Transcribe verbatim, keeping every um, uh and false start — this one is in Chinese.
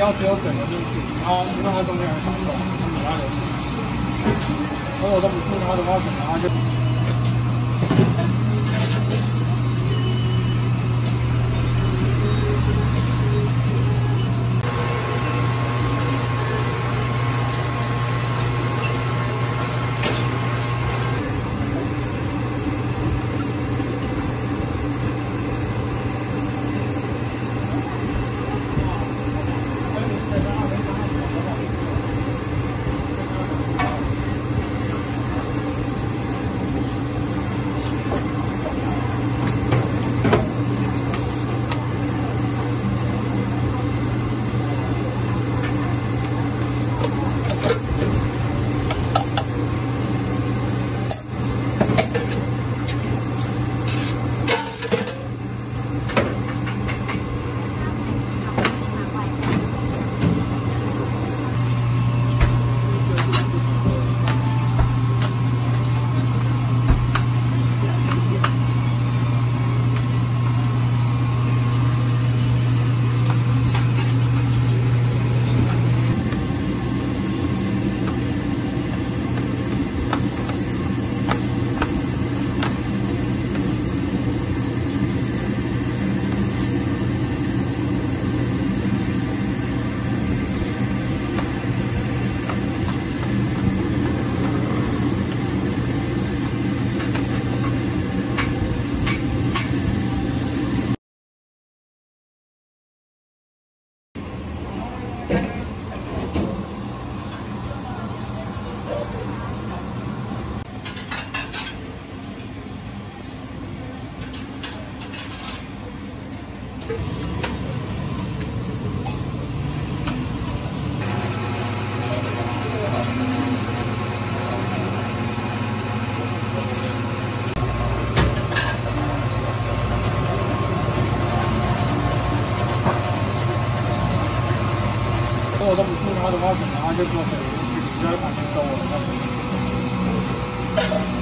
要只有水流进去，然后因为它中间有小洞，你要有水。如果我都不顾它的话，可能它就……如果我都不顾它的话，可能它就做水流进去，直接把水走了。